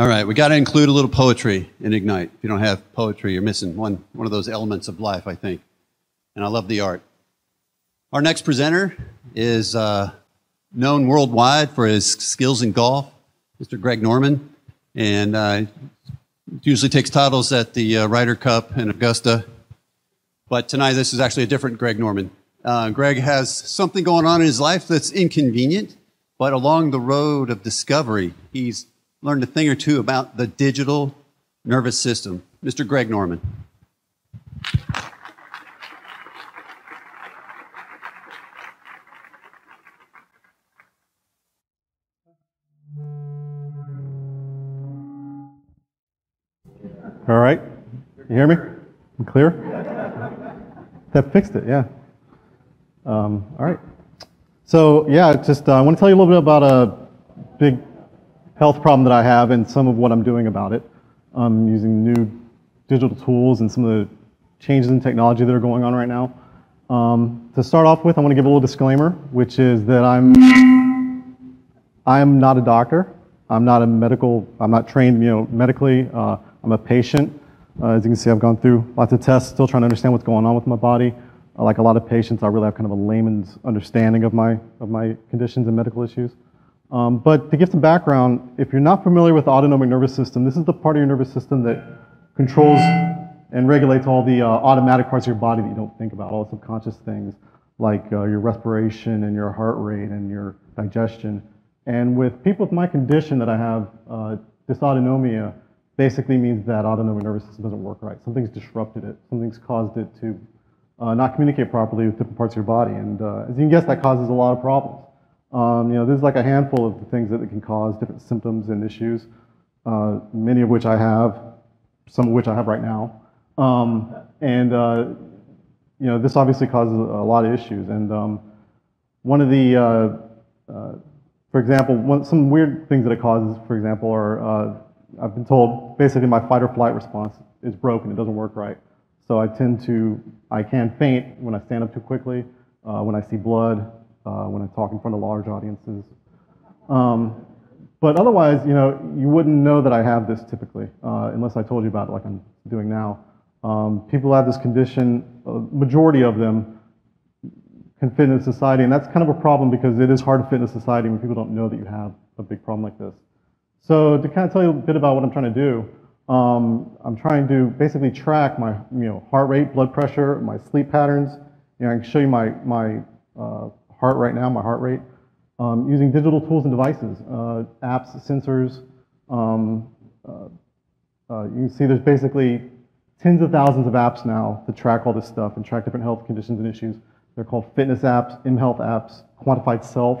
All right, we got to include a little poetry in Ignite. If you don't have poetry, you're missing one of those elements of life, I think. And I love the art. Our next presenter is known worldwide for his skills in golf, Mr. Greg Norman. And usually takes titles at the Ryder Cup in Augusta. But tonight, this is actually a different Greg Norman. Greg has something going on in his life that's inconvenient, but along the road of discovery, he's learned a thing or two about the digital nervous system. Mr. Greg Norman. All right, you hear me? I'm clear? That fixed it, yeah. All right. So yeah, just I want to tell you a little bit about a big health problem that I have and some of what I'm doing about it. I'm using new digital tools and some of the changes in technology that are going on right now. To start off with, I want to give a little disclaimer, which is that I'm not a doctor. I'm not trained, medically. I'm a patient. As you can see, I've gone through lots of tests, still trying to understand what's going on with my body. Like a lot of patients, I really have kind of a layman's understanding of my conditions and medical issues. But to give some background, if you're not familiar with the autonomic nervous system, this is the part of your nervous system that controls and regulates all the automatic parts of your body that you don't think about, all the subconscious things like your respiration and your heart rate and your digestion. And with people with my condition that I have, dysautonomia basically means that autonomic nervous system doesn't work right. Something's disrupted it. Something's caused it to not communicate properly with different parts of your body. And as you can guess, that causes a lot of problems. There's like a handful of the things that it can cause, different symptoms and issues, many of which I have, some of which I have right now. This obviously causes a lot of issues. And one of the, for example, some weird things that it causes, for example, are, I've been told basically my fight or flight response is broken, it doesn't work right. So I can faint when I stand up too quickly, when I see blood, when I talk in front of large audiences. But otherwise, you wouldn't know that I have this typically, unless I told you about it like I'm doing now. People have this condition, a majority of them can fit into society, and that's kind of a problem because it is hard to fit into society when people don't know that you have a big problem like this. So to kind of tell you a bit about what I'm trying to do, I'm trying to basically track my heart rate, blood pressure, my sleep patterns. I can show you my heart right now, my heart rate, using digital tools and devices, apps, sensors. You can see there's basically tens of thousands of apps now to track all this stuff and track different health conditions and issues. They're called fitness apps, mHealth apps, Quantified Self.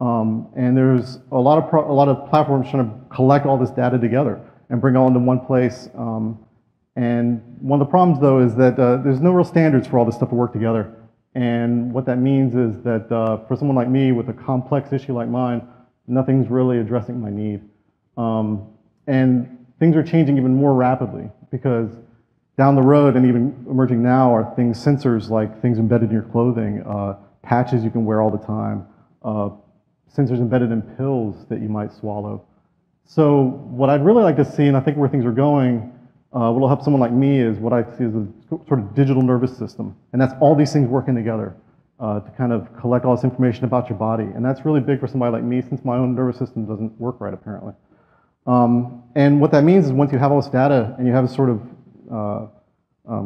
And there's a lot of platforms trying to collect all this data together and bring it all into one place. And one of the problems, though, is that there's no real standards for all this stuff to work together. And what that means is that for someone like me with a complex issue like mine, nothing's really addressing my need. And things are changing even more rapidly because down the road and even emerging now are sensors like things embedded in your clothing, patches you can wear all the time, sensors embedded in pills that you might swallow. So what I'd really like to see, and I think where things are going, what will help someone like me is what I see as a sort of digital nervous system. And that's all these things working together to kind of collect all this information about your body. And that's really big for somebody like me since my own nervous system doesn't work right, apparently. And what that means is once you have all this data and you have a sort of,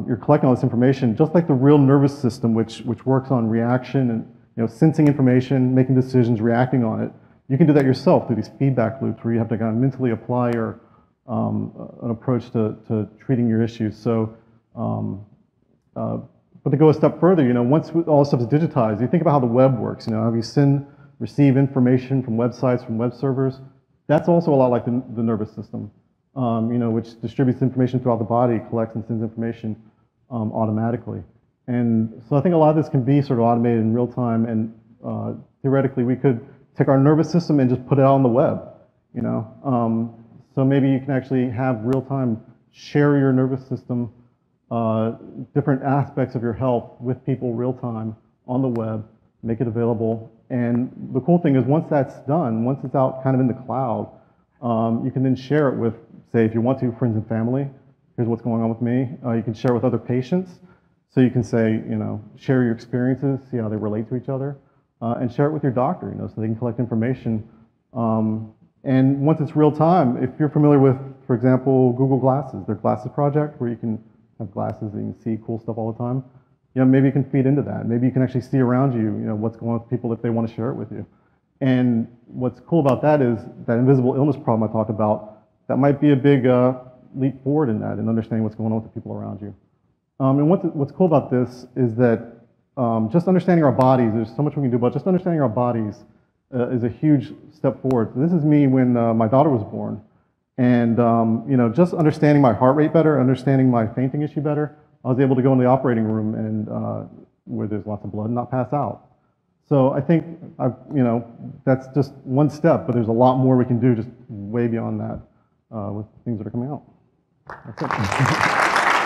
you're collecting all this information, just like the real nervous system, which works on reaction and sensing information, making decisions, reacting on it, you can do that yourself through these feedback loops where you have to kind of mentally apply your an approach to treating your issues. So, but to go a step further, once all this stuff is digitized, you think about how the web works. How you send, receive information from websites, from web servers. That's also a lot like the nervous system, which distributes information throughout the body, collects and sends information automatically. And so I think a lot of this can be sort of automated in real time. And theoretically, we could take our nervous system and just put it out on the web. So maybe you can actually have real-time share your nervous system, different aspects of your health with people real-time on the web, make it available. And the cool thing is once that's done, once it's out kind of in the cloud, You can then share it with, say, if you want to, friends and family. Here's what's going on with me. You can share with other patients. So you can say, you know, share your experiences, see how they relate to each other, and share it with your doctor, you know, so they can collect information. And once it's real time, if you're familiar with, for example, Google Glasses, their Glasses project, where you can have glasses and you can see cool stuff all the time, you know, maybe you can feed into that. Maybe you can actually see around you, you know, what's going on with people if they want to share it with you. And what's cool about that is that invisible illness problem I talked about, that might be a big leap forward in that and understanding what's going on with the people around you. And what's cool about this is that just understanding our bodies, there's so much we can do, but just understanding our bodies is a huge step forward. So this is me when my daughter was born. And you know, just understanding my heart rate better, understanding my fainting issue better, I was able to go in the operating room and where there's lots of blood and not pass out. So I think, you know, that's just one step, but there's a lot more we can do just way beyond that with things that are coming out. That's it.